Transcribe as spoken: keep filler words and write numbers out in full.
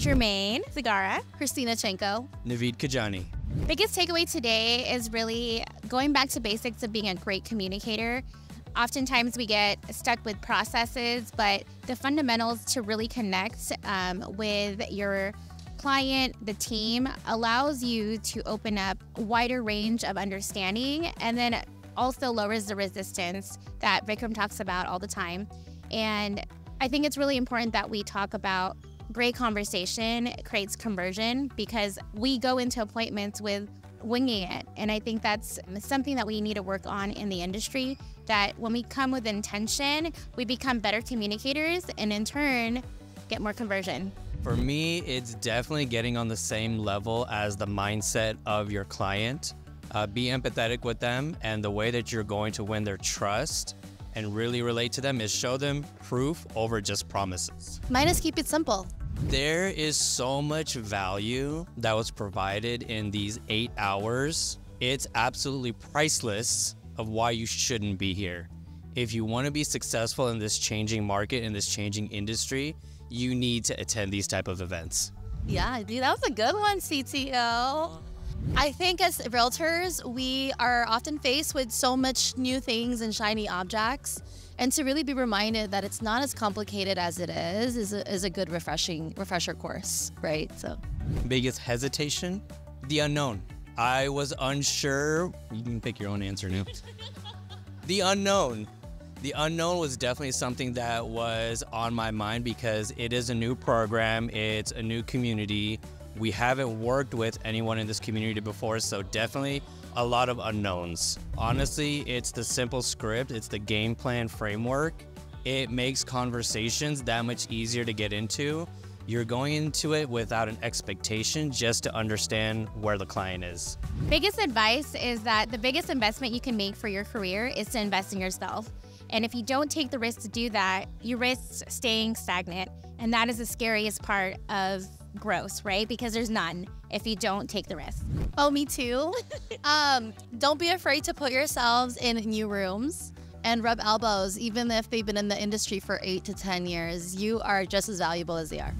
Germaine, Zagara, Christina Chenko, Naveed Kajani. Biggest takeaway today is really going back to basics of being a great communicator. Oftentimes we get stuck with processes, but the fundamentals to really connect um, with your client, the team, allows you to open up a wider range of understanding, and then also lowers the resistance that Vikram talks about all the time. And I think it's really important that we talk about great conversation creates conversion, because we go into appointments with winging it. And I think that's something that we need to work on in the industry, that when we come with intention, we become better communicators and in turn get more conversion. For me, it's definitely getting on the same level as the mindset of your client. Uh, be empathetic with them, and the way that you're going to win their trust and really relate to them is show them proof over just promises. Mine is keep it simple. There is so much value that was provided in these eight hours. It's absolutely priceless of why you shouldn't be here. If you want to be successful in this changing market, in this changing industry, you need to attend these type of events. Yeah, dude, that was a good one, C T O. I think as realtors, we are often faced with so much new things and shiny objects. And to really be reminded that it's not as complicated as it is, is a, is a good refreshing refresher course, right? So, biggest hesitation? The unknown. I was unsure. You can pick your own answer now. The unknown. The unknown was definitely something that was on my mind, because it is a new program, it's a new community. We haven't worked with anyone in this community before, so definitely a lot of unknowns. Honestly, it's the simple script, it's the game plan framework. It makes conversations that much easier to get into. You're going into it without an expectation, just to understand where the client is. Biggest advice is that the biggest investment you can make for your career is to invest in yourself. And if you don't take the risk to do that, you risk staying stagnant. And that is the scariest part of growth, right? Because there's none if you don't take the risk. Oh, me too. um, don't be afraid to put yourselves in new rooms and rub elbows. Even if they've been in the industry for eight to ten years, you are just as valuable as they are.